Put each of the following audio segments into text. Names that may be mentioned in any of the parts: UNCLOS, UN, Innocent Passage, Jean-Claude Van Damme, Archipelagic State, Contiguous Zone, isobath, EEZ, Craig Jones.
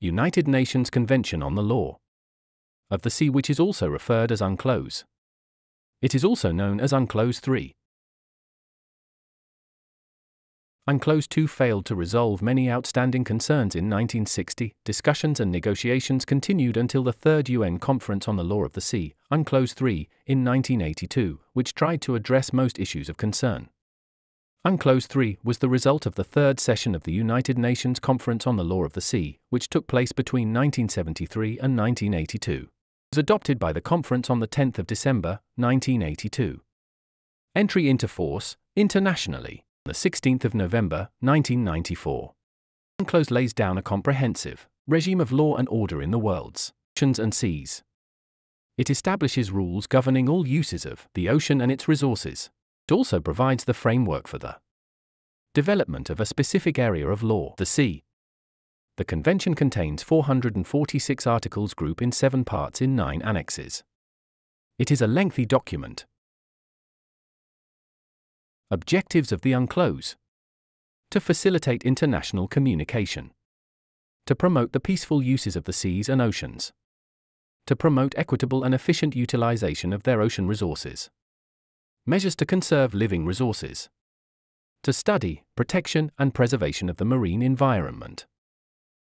United Nations Convention on the Law of the Sea, which is also referred as UNCLOS. It is also known as UNCLOS 3. UNCLOS 2 failed to resolve many outstanding concerns in 1960. Discussions and negotiations continued until the Third UN Conference on the Law of the Sea, UNCLOS 3, in 1982, which tried to address most issues of concern. UNCLOS 3 was the result of the third session of the United Nations Conference on the Law of the Sea, which took place between 1973 and 1982. It was adopted by the conference on the 10th of December, 1982. Entry into force, internationally, on the 16th of November, 1994. UNCLOS lays down a comprehensive regime of law and order in the world's oceans and seas. It establishes rules governing all uses of the ocean and its resources. It also provides the framework for the development of a specific area of law, the sea. The convention contains 446 articles grouped in 7 parts in 9 annexes. It is a lengthy document. Objectives of the UNCLOS: to facilitate international communication, to promote the peaceful uses of the seas and oceans, to promote equitable and efficient utilization of their ocean resources, measures to conserve living resources, to study, protection and preservation of the marine environment,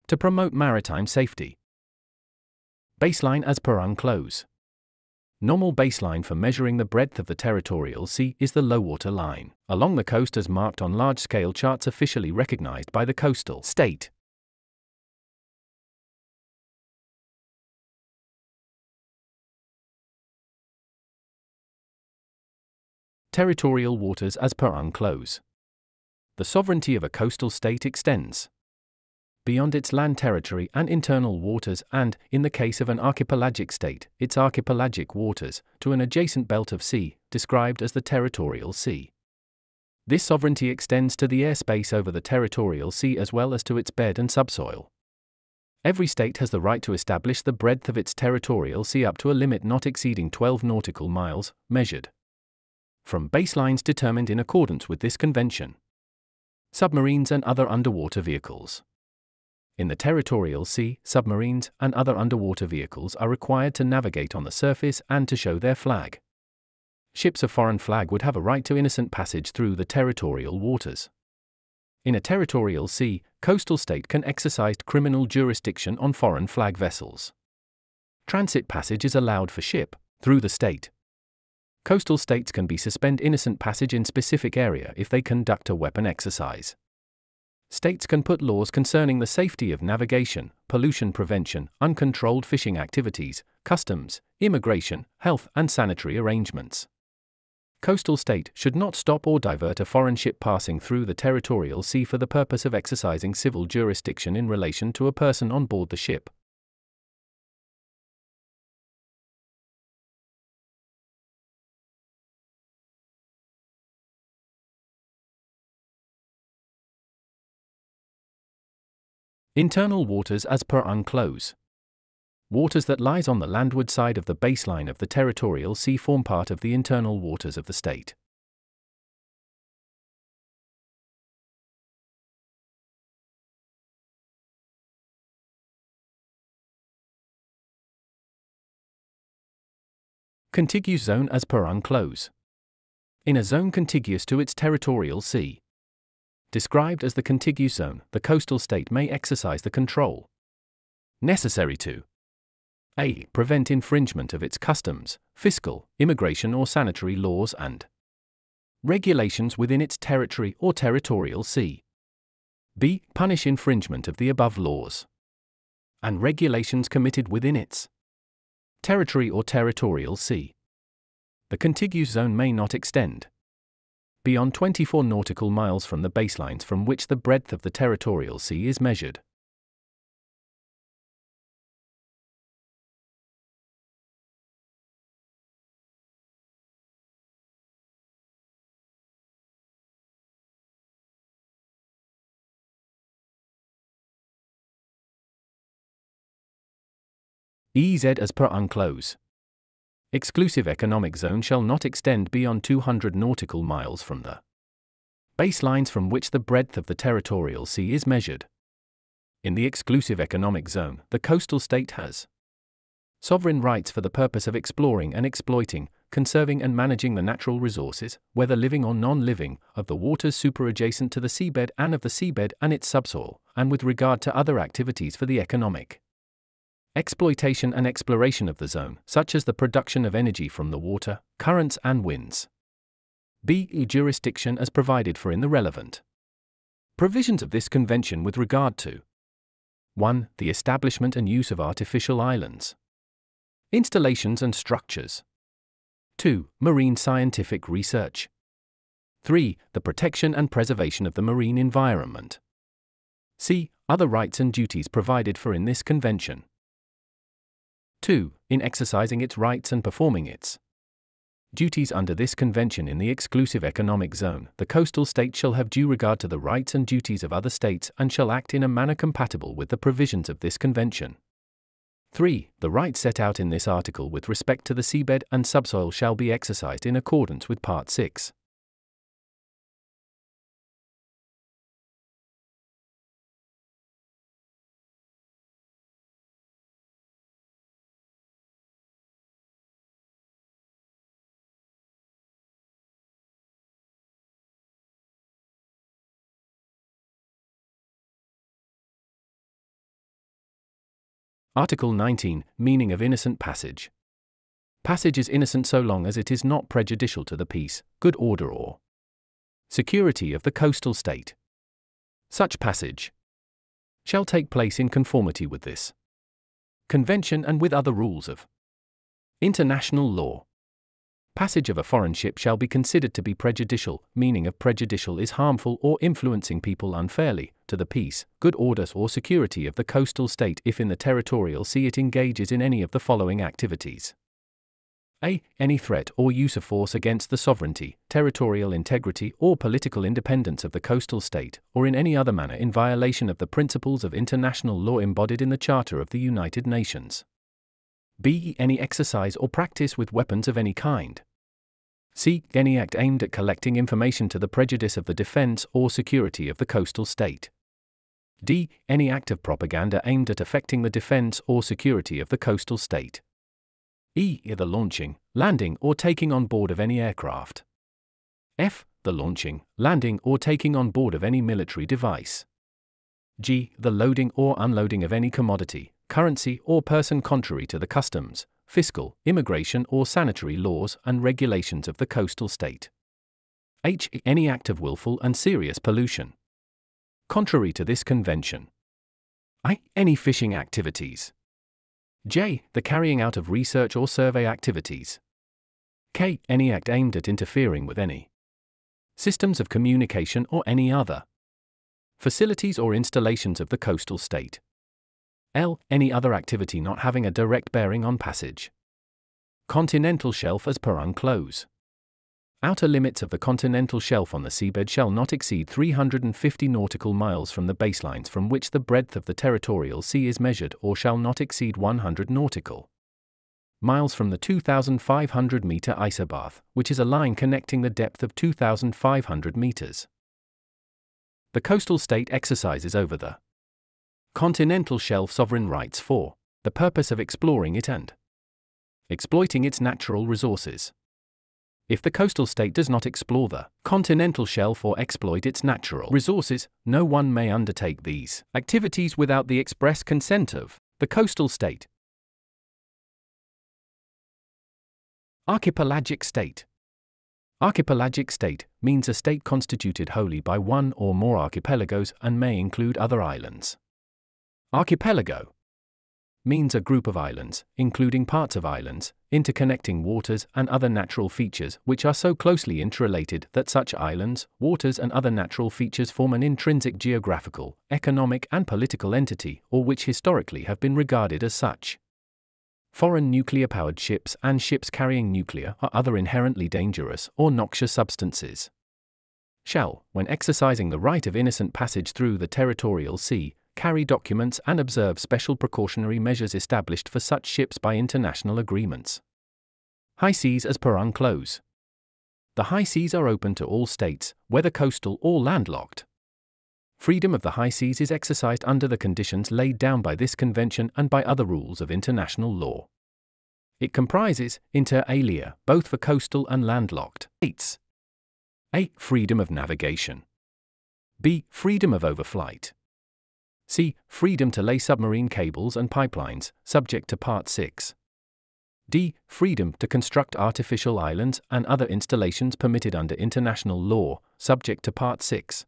to promote maritime safety. Baseline as per UNCLOS. Normal baseline for measuring the breadth of the territorial sea is the low water line along the coast as marked on large-scale charts officially recognized by the coastal state. Territorial waters as per UNCLOS. The sovereignty of a coastal state extends beyond its land territory and internal waters and, in the case of an archipelagic state, its archipelagic waters, to an adjacent belt of sea, described as the territorial sea. This sovereignty extends to the airspace over the territorial sea as well as to its bed and subsoil. Every state has the right to establish the breadth of its territorial sea up to a limit not exceeding 12 nautical miles, measured from baselines determined in accordance with this convention. Submarines and other underwater vehicles. In the territorial sea, submarines and other underwater vehicles are required to navigate on the surface and to show their flag. Ships of foreign flag would have a right to innocent passage through the territorial waters. In a territorial sea, coastal state can exercise criminal jurisdiction on foreign flag vessels. Transit passage is allowed for ship through the state. Coastal states can be suspend innocent passage in specific area if they conduct a weapon exercise. States can put laws concerning the safety of navigation, pollution prevention, uncontrolled fishing activities, customs, immigration, health and sanitary arrangements. Coastal state should not stop or divert a foreign ship passing through the territorial sea for the purpose of exercising civil jurisdiction in relation to a person on board the ship. Internal waters as per UNCLOS. Waters that lies on the landward side of the baseline of the territorial sea form part of the internal waters of the state. Contiguous zone as per UNCLOS. In a zone contiguous to its territorial sea, described as the contiguous zone, the coastal state may exercise the control necessary to a) prevent infringement of its customs, fiscal, immigration or sanitary laws and regulations within its territory or territorial sea, b) punish infringement of the above laws and regulations committed within its territory or territorial sea. The contiguous zone may not extend beyond 24 nautical miles from the baselines from which the breadth of the territorial sea is measured. EEZ as per UNCLOS. Exclusive economic zone shall not extend beyond 200 nautical miles from the baselines from which the breadth of the territorial sea is measured. in the exclusive economic zone, the coastal state has sovereign rights for the purpose of exploring and exploiting, conserving and managing the natural resources, whether living or non-living, of the waters superadjacent to the seabed and of the seabed and its subsoil, and with regard to other activities for the economic exploitation and exploration of the zone, such as the production of energy from the water, currents and winds. B. Jurisdiction as provided for in the relevant provisions of this convention with regard to 1. The establishment and use of artificial islands, installations and structures. 2. Marine scientific research. 3. The protection and preservation of the marine environment. C. Other rights and duties provided for in this convention. 2. In exercising its rights and performing its duties under this convention in the exclusive economic zone, the coastal state shall have due regard to the rights and duties of other states and shall act in a manner compatible with the provisions of this convention. 3. The rights set out in this article with respect to the seabed and subsoil shall be exercised in accordance with Part 6. Article 19. Meaning of innocent passage. Passage is innocent so long as it is not prejudicial to the peace, good order or security of the coastal state. Such passage shall take place in conformity with this convention and with other rules of international law. Passage of a foreign ship shall be considered to be prejudicial. Meaning of prejudicial is harmful or influencing people unfairly, to the peace, good orders or security of the coastal state if in the territorial sea it engages in any of the following activities. A. Any threat or use of force against the sovereignty, territorial integrity or political independence of the coastal state, or in any other manner in violation of the principles of international law embodied in the Charter of the United Nations. B. Any exercise or practice with weapons of any kind. C. Any act aimed at collecting information to the prejudice of the defense or security of the coastal state. D. Any act of propaganda aimed at affecting the defense or security of the coastal state. E. The launching, landing or taking on board of any aircraft. F. The launching, landing or taking on board of any military device. G. The loading or unloading of any commodity, currency or person contrary to the customs, fiscal, immigration or sanitary laws and regulations of the coastal state. H. Any act of willful and serious pollution contrary to this convention. I. Any fishing activities. J. The carrying out of research or survey activities. K. Any act aimed at interfering with any systems of communication or any other facilities or installations of the coastal state. L. Any other activity not having a direct bearing on passage. Continental shelf as per UNCLOS. Outer limits of the continental shelf on the seabed shall not exceed 350 nautical miles from the baselines from which the breadth of the territorial sea is measured, or shall not exceed 100 nautical miles from the 2,500-meter isobath, which is a line connecting the depth of 2,500 meters. The coastal state exercises over the continental shelf sovereign rights for the purpose of exploring it and exploiting its natural resources. If the coastal state does not explore the continental shelf or exploit its natural resources, no one may undertake these activities without the express consent of the coastal state. Archipelagic state. Archipelagic state means a state constituted wholly by one or more archipelagos and may include other islands. Archipelago means a group of islands, including parts of islands, interconnecting waters and other natural features which are so closely interrelated that such islands, waters and other natural features form an intrinsic geographical, economic and political entity, or which historically have been regarded as such. Foreign nuclear-powered ships and ships carrying nuclear or other inherently dangerous or noxious substances shall, when exercising the right of innocent passage through the territorial sea, carry documents and observe special precautionary measures established for such ships by international agreements. High seas as per UNCLOS. The high seas are open to all states, whether coastal or landlocked. Freedom of the high seas is exercised under the conditions laid down by this convention and by other rules of international law. It comprises, inter alia, both for coastal and landlocked states. A. Freedom of navigation. B. Freedom of overflight. C. Freedom to lay submarine cables and pipelines, subject to Part 6. D. Freedom to construct artificial islands and other installations permitted under international law, subject to Part 6.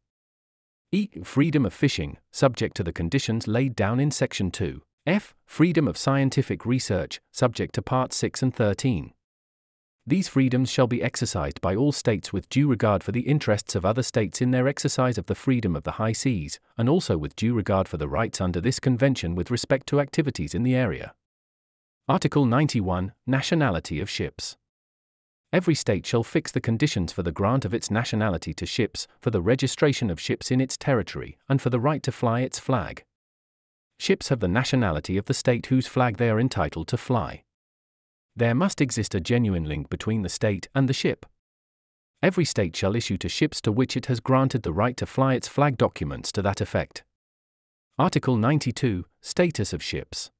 E. Freedom of fishing, subject to the conditions laid down in Section 2. F. Freedom of scientific research, subject to Part 6 and 13. These freedoms shall be exercised by all states with due regard for the interests of other states in their exercise of the freedom of the high seas, and also with due regard for the rights under this convention with respect to activities in the area. Article 91. Nationality of ships. Every state shall fix the conditions for the grant of its nationality to ships, for the registration of ships in its territory, and for the right to fly its flag. Ships have the nationality of the state whose flag they are entitled to fly. There must exist a genuine link between the state and the ship. Every state shall issue to ships to which it has granted the right to fly its flag documents to that effect. Article 92. Status of ships.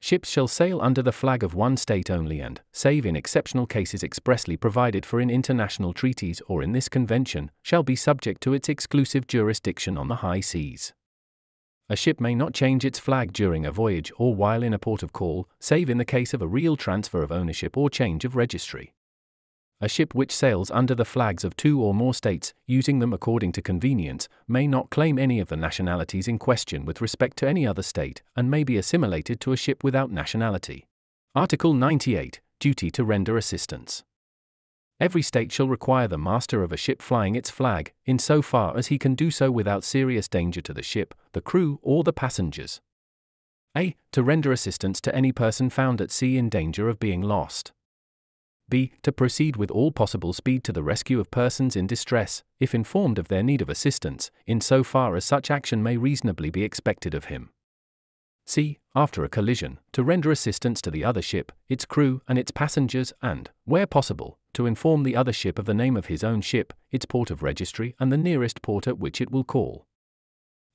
Ships shall sail under the flag of one state only and, save in exceptional cases expressly provided for in international treaties or in this convention, shall be subject to its exclusive jurisdiction on the high seas. A ship may not change its flag during a voyage or while in a port of call, save in the case of a real transfer of ownership or change of registry. A ship which sails under the flags of two or more states, using them according to convenience, may not claim any of the nationalities in question with respect to any other state, and may be assimilated to a ship without nationality. Article 98. Duty to render assistance. Every state shall require the master of a ship flying its flag, in so far as he can do so without serious danger to the ship, the crew, or the passengers. A. To render assistance to any person found at sea in danger of being lost. B. To proceed with all possible speed to the rescue of persons in distress, if informed of their need of assistance, in so far as such action may reasonably be expected of him. C. After a collision, to render assistance to the other ship, its crew, and its passengers, and, where possible, to inform the other ship of the name of his own ship, its port of registry, and the nearest port at which it will call.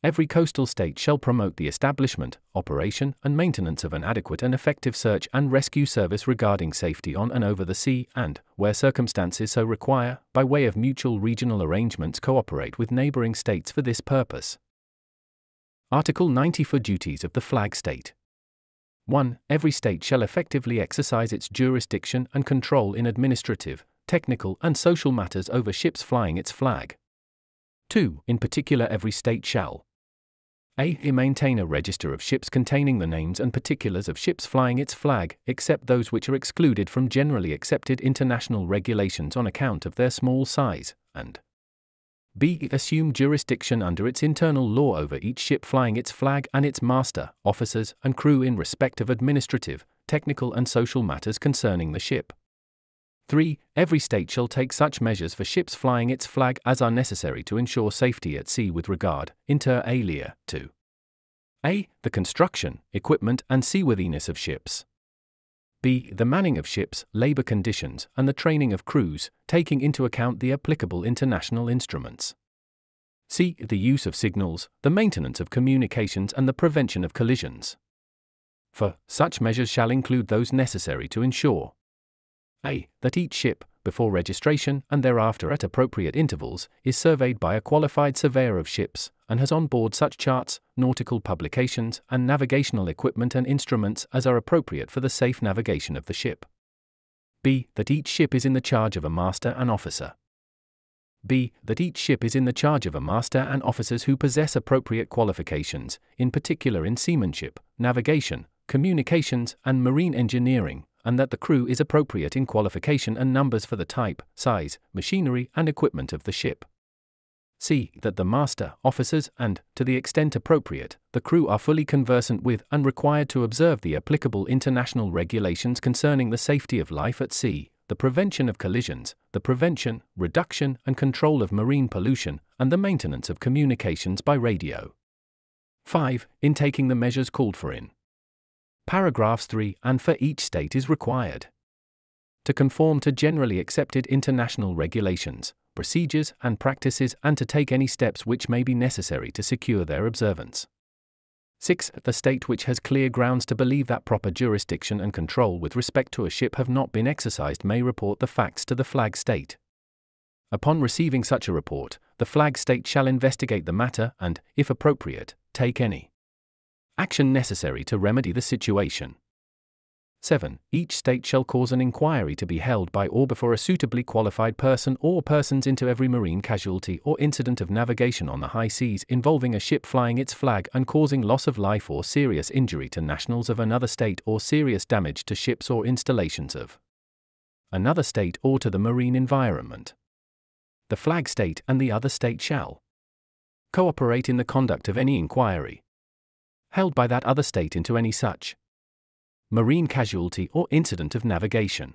Every coastal state shall promote the establishment, operation, and maintenance of an adequate and effective search and rescue service regarding safety on and over the sea and, where circumstances so require, by way of mutual regional arrangements cooperate with neighboring states for this purpose. Article 90 for duties of the flag state. 1. Every state shall effectively exercise its jurisdiction and control in administrative, technical, and social matters over ships flying its flag. 2. In particular, every state shall a. Maintain a register of ships containing the names and particulars of ships flying its flag, except those which are excluded from generally accepted international regulations on account of their small size, and b. Assume jurisdiction under its internal law over each ship flying its flag and its master, officers, and crew in respect of administrative, technical and social matters concerning the ship. 3. Every state shall take such measures for ships flying its flag as are necessary to ensure safety at sea with regard, inter alia, to a. The construction, equipment and seaworthiness of ships. b. The manning of ships, labor conditions, and the training of crews, taking into account the applicable international instruments. c. The use of signals, the maintenance of communications, and the prevention of collisions. For, such measures shall include those necessary to ensure a. That each ship, before registration and thereafter at appropriate intervals, is surveyed by a qualified surveyor of ships, and has on board such charts, nautical publications, and navigational equipment and instruments as are appropriate for the safe navigation of the ship. b. That each ship is in the charge of a master and officer. b. That each ship is in the charge of a master and officers who possess appropriate qualifications, in particular in seamanship, navigation, communications, and marine engineering, and that the crew is appropriate in qualification and numbers for the type, size, machinery and equipment of the ship. c. That the master, officers and, to the extent appropriate, the crew are fully conversant with and required to observe the applicable international regulations concerning the safety of life at sea, the prevention of collisions, the prevention, reduction and control of marine pollution, and the maintenance of communications by radio. 5. In taking the measures called for in Paragraphs 3 and for each state is required to conform to generally accepted international regulations, procedures, and practices, and to take any steps which may be necessary to secure their observance. 6. The state which has clear grounds to believe that proper jurisdiction and control with respect to a ship have not been exercised may report the facts to the flag state. Upon receiving such a report, the flag state shall investigate the matter and, if appropriate, take any action necessary to remedy the situation. 7. Each state shall cause an inquiry to be held by or before a suitably qualified person or persons into every marine casualty or incident of navigation on the high seas involving a ship flying its flag and causing loss of life or serious injury to nationals of another state or serious damage to ships or installations of another state or to the marine environment. The flag state and the other state shall cooperate in the conduct of any inquiry held by that other state into any such marine casualty or incident of navigation.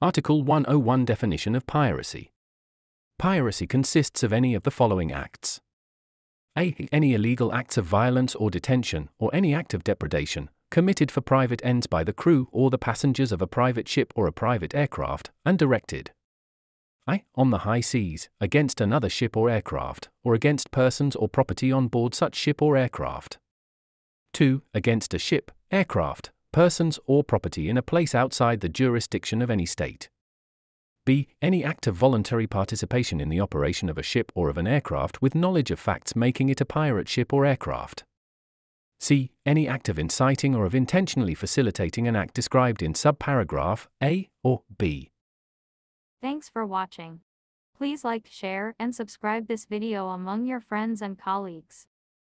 Article 101. Definition of piracy. Piracy consists of any of the following acts. A. Any illegal acts of violence or detention, or any act of depredation, committed for private ends by the crew or the passengers of a private ship or a private aircraft, and directed (i) on the high seas, against another ship or aircraft, or against persons or property on board such ship or aircraft. 2. Against a ship, aircraft, persons or property in a place outside the jurisdiction of any state. B. Any act of voluntary participation in the operation of a ship or of an aircraft with knowledge of facts making it a pirate ship or aircraft. C. Any act of inciting or of intentionally facilitating an act described in subparagraph A or B. Thanks for watching. Please like, share, and subscribe this video among your friends and colleagues.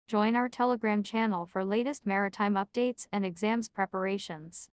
Join our Telegram channel for latest maritime updates and exams preparations.